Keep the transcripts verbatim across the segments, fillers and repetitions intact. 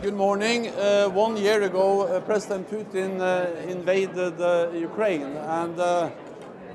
Good morning. Uh, one year ago, uh, President Putin uh, invaded uh, Ukraine, and uh,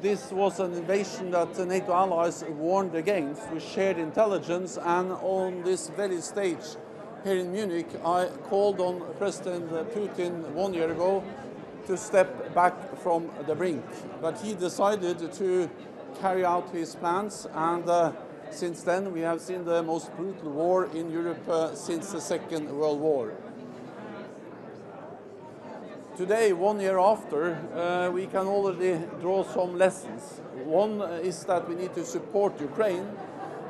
this was an invasion that the NATO allies warned against. We shared intelligence, and on this very stage here in Munich, I called on President Putin one year ago to step back from the brink. But he decided to carry out his plans, and uh, since then, we have seen the most brutal war in Europe uh, since the Second World War. Today, one year after, uh, we can already draw some lessons. One is that we need to support Ukraine.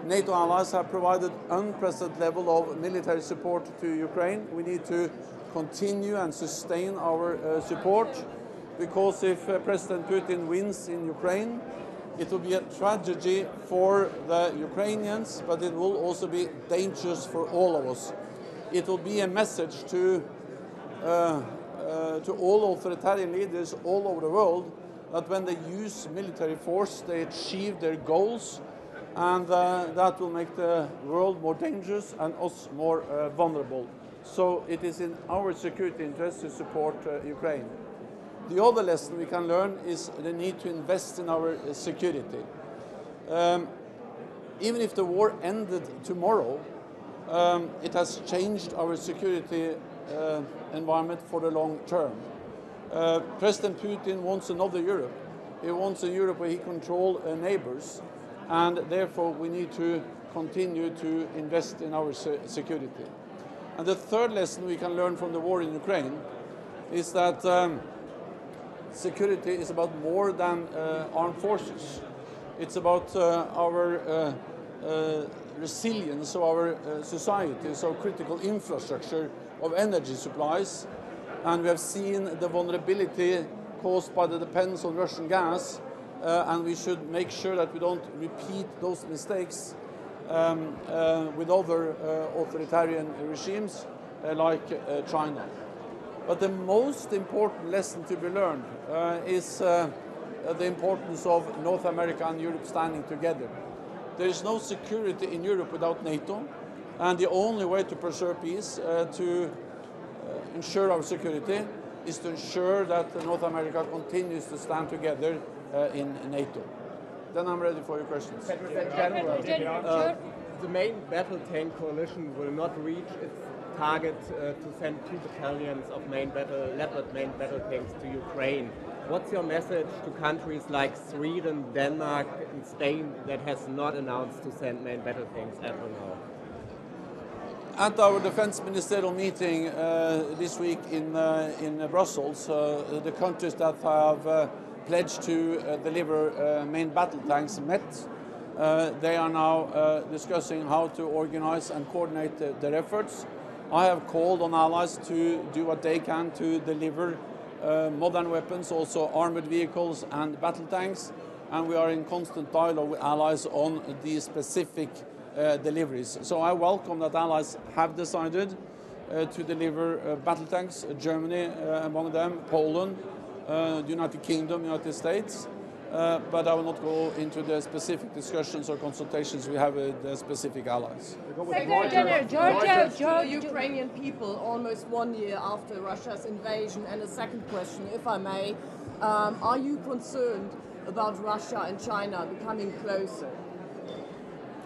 NATO allies have provided unprecedented level of military support to Ukraine. We need to continue and sustain our uh, support, because if uh, President Putin wins in Ukraine, it will be a tragedy for the Ukrainians, but it will also be dangerous for all of us. It will be a message to, uh, uh, to all authoritarian leaders all over the world that when they use military force, they achieve their goals, and uh, that will make the world more dangerous and us more uh, vulnerable. So it is in our security interest to support uh, Ukraine. The other lesson we can learn is the need to invest in our security. Um, even if the war ended tomorrow, um, it has changed our security uh, environment for the long term. Uh, President Putin wants another Europe. He wants a Europe where he controls uh, neighbors, and therefore we need to continue to invest in our se security. And the third lesson we can learn from the war in Ukraine is that um, security is about more than uh, armed forces. It's about uh, our uh, uh, resilience of our uh, societies, our critical infrastructure of energy supplies. And we have seen the vulnerability caused by the dependence on Russian gas, uh, and we should make sure that we don't repeat those mistakes um, uh, with other uh, authoritarian regimes uh, like uh, China. But the most important lesson to be learned uh, is uh, the importance of North America and Europe standing together. There is no security in Europe without NATO, and the only way to preserve peace, uh, to uh, ensure our security, is to ensure that North America continues to stand together uh, in NATO. Then I'm ready for your questions. Secretary General, uh, the main battle tank coalition will not reach its target uh, to send two battalions of main battle, Leopard main battle tanks to Ukraine. What's your message to countries like Sweden, Denmark and Spain that has not announced to send main battle tanks at all now? At our defense ministerial meeting uh, this week in, uh, in uh, Brussels, uh, the countries that have uh, pledged to uh, deliver uh, main battle tanks met. Uh, they are now uh, discussing how to organize and coordinate uh, their efforts. I have called on allies to do what they can to deliver uh, modern weapons, also armored vehicles and battle tanks, and we are in constant dialogue with allies on these specific uh, deliveries. So I welcome that allies have decided uh, to deliver uh, battle tanks, Germany uh, among them, Poland, uh, the United Kingdom, United States, uh, but I will not go into the specific discussions or consultations we have with the specific allies. Secretary General, Georgia, Georgia, Ukrainian people almost one year after Russia's invasion. And a second question, if I may, um, are you concerned about Russia and China becoming closer?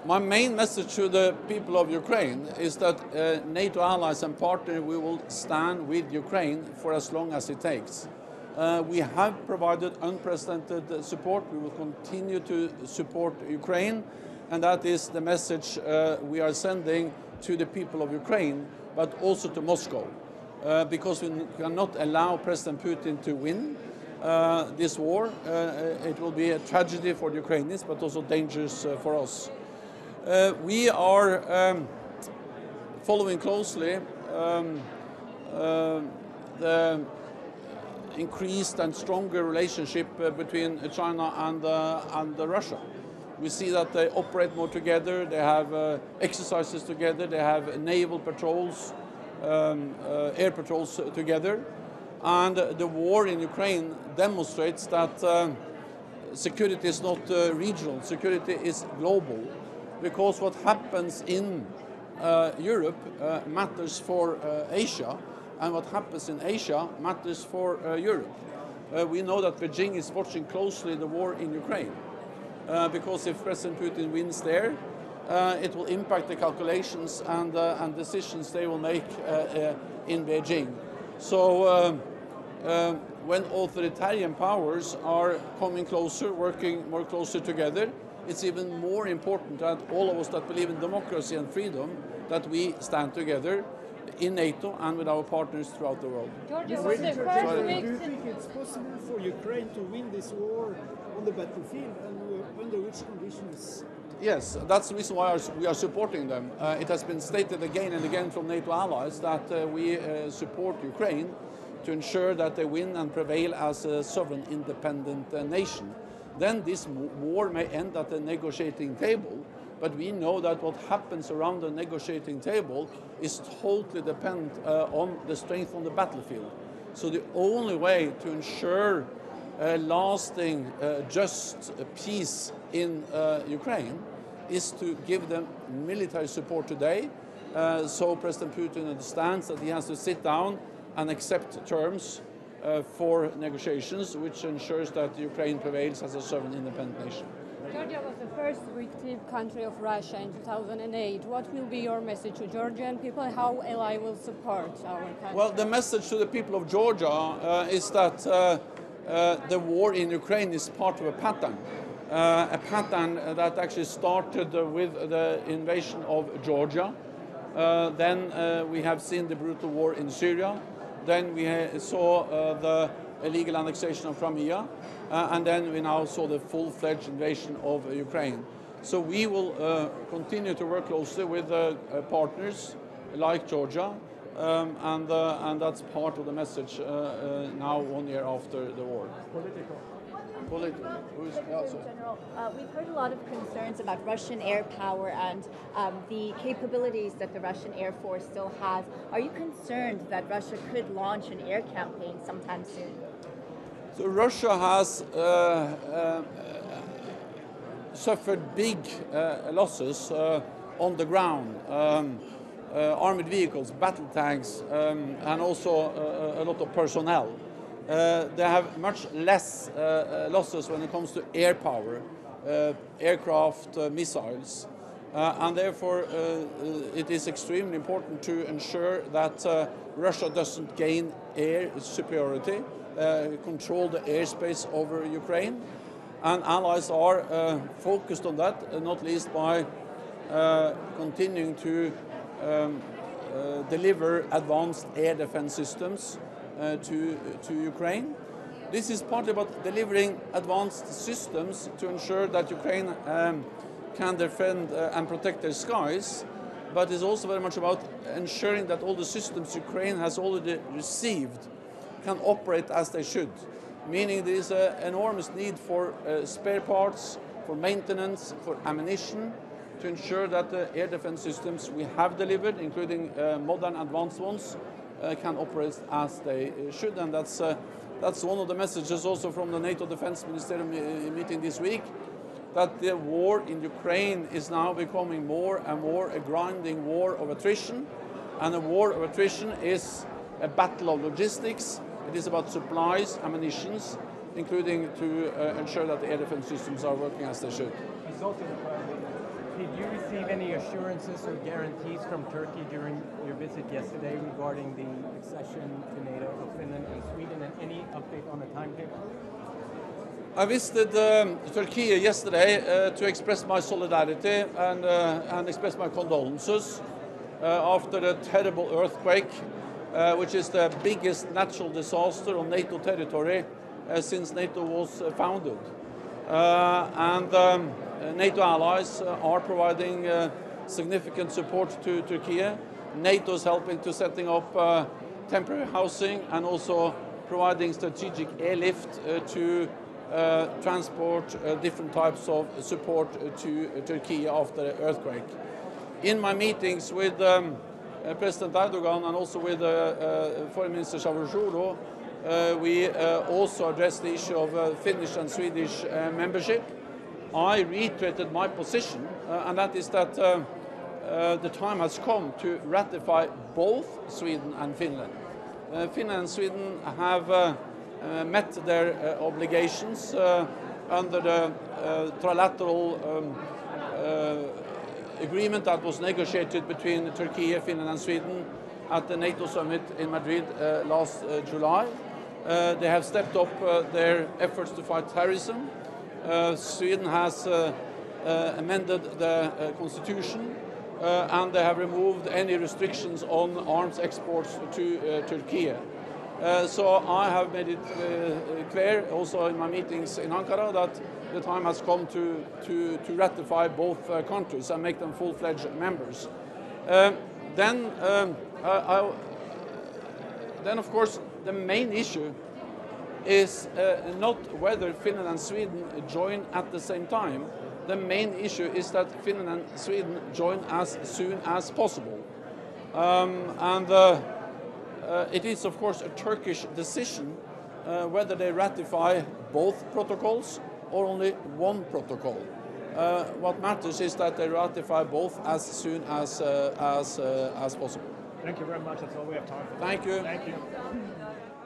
My main message to the people of Ukraine is that uh, NATO allies and partners, we will stand with Ukraine for as long as it takes. Uh, we have provided unprecedented support. We will continue to support Ukraine. And that is the message uh, we are sending to the people of Ukraine, but also to Moscow, uh, because we cannot allow President Putin to win uh, this war. Uh, it will be a tragedy for the Ukrainians, but also dangerous uh, for us. Uh, we are um, following closely um, uh, the increased and stronger relationship uh, between China and, uh, and uh, Russia. We see that they operate more together, they have uh, exercises together, they have naval patrols, um, uh, air patrols together. And the war in Ukraine demonstrates that uh, security is not uh, regional, security is global. Because what happens in uh, Europe uh, matters for uh, Asia, and what happens in Asia matters for uh, Europe. Uh, we know that Beijing is watching closely the war in Ukraine, uh, because if President Putin wins there, uh, it will impact the calculations and, uh, and decisions they will make uh, uh, in Beijing. So um, uh, when authoritarian powers are coming closer, working more closer together, it's even more important that all of us that believe in democracy and freedom, that we stand together in NATO and with our partners throughout the world. Georgia, was the first week. Do you think it's possible for Ukraine to win this war on the battlefield, and under which conditions? Yes, that's the reason why we are supporting them. Uh, it has been stated again and again from NATO allies that uh, we uh, support Ukraine to ensure that they win and prevail as a sovereign, independent uh, nation. Then this war may end at the negotiating table, but we know that what happens around the negotiating table is totally dependent uh, on the strength on the battlefield. So the only way to ensure a lasting, uh, just peace in uh, Ukraine is to give them military support today, uh, so President Putin understands that he has to sit down and accept terms Uh, for negotiations, which ensures that Ukraine prevails as a sovereign, independent nation. Georgia was the first victim country of Russia in two thousand eight. What will be your message to Georgian people? How ally will support our country? Well, the message to the people of Georgia uh, is that uh, uh, the war in Ukraine is part of a pattern, uh, a pattern that actually started with the invasion of Georgia. Uh, then uh, we have seen the brutal war in Syria. Then we saw uh, the illegal annexation of Crimea, uh, and then we now saw the full-fledged invasion of uh, Ukraine. So we will uh, continue to work closely with uh, partners like Georgia, um, and, uh, and that's part of the message uh, uh, now, one year after the war. Political. Political. Yeah, so. uh, we've heard a lot of concerns about Russian air power and um, the capabilities that the Russian Air Force still has. Are you concerned that Russia could launch an air campaign sometime soon? So Russia has uh, uh, suffered big uh, losses uh, on the ground. Um, uh, armored vehicles, battle tanks, um, and also uh, a lot of personnel. Uh, they have much less uh, losses when it comes to air power, uh, aircraft, uh, missiles, uh, and therefore uh, it is extremely important to ensure that uh, Russia doesn't gain air superiority, uh, control the airspace over Ukraine, and allies are uh, focused on that, not least by uh, continuing to um, uh, deliver advanced air defense systems Uh, to, to Ukraine. This is partly about delivering advanced systems to ensure that Ukraine um, can defend uh, and protect their skies, but it's also very much about ensuring that all the systems Ukraine has already received can operate as they should, meaning there is an enormous need for uh, spare parts, for maintenance, for ammunition, to ensure that the air defense systems we have delivered, including uh, modern advanced ones, Uh, can operate as they uh, should. And that's, uh, that's one of the messages also from the NATO Defense Ministerial me meeting this week, that the war in Ukraine is now becoming more and more a grinding war of attrition. And a war of attrition is a battle of logistics. It is about supplies, ammunition, including to uh, ensure that the air defense systems are working as they should. Did you receive any assurances or guarantees from Turkey during your visit yesterday regarding the accession to NATO of Finland and Sweden, and any update on the timetable? I visited um, Turkey yesterday uh, to express my solidarity and, uh, and express my condolences uh, after the terrible earthquake, uh, which is the biggest natural disaster on NATO territory uh, since NATO was uh, founded. Uh, and um, NATO allies uh, are providing uh, significant support to Turkey. NATO is helping to setting up uh, temporary housing and also providing strategic airlift uh, to uh, transport uh, different types of support to uh, Turkey after the earthquake. In my meetings with um, uh, President Erdogan and also with uh, uh, Foreign Minister Shavujoor, Uh, we uh, also addressed the issue of uh, Finnish and Swedish uh, membership. I reiterated my position, uh, and that is that uh, uh, the time has come to ratify both Sweden and Finland. Uh, Finland and Sweden have uh, uh, met their uh, obligations uh, under the uh, trilateral um, uh, agreement that was negotiated between Turkey, Finland and Sweden at the NATO summit in Madrid uh, last uh, July. Uh, they have stepped up uh, their efforts to fight terrorism. Uh, Sweden has uh, uh, amended the uh, constitution uh, and they have removed any restrictions on arms exports to uh, Turkey. Uh, so I have made it uh, clear also in my meetings in Ankara that the time has come to, to, to ratify both uh, countries and make them full-fledged members. Uh, then, um, I, I, then, of course, the main issue is uh, not whether Finland and Sweden join at the same time. The main issue is that Finland and Sweden join as soon as possible. Um, and uh, uh, it is, of course, a Turkish decision uh, whether they ratify both protocols or only one protocol. Uh, what matters is that they ratify both as soon as, uh, as, uh, as possible. Thank you very much. That's all we have time for. Thank you. Thank you.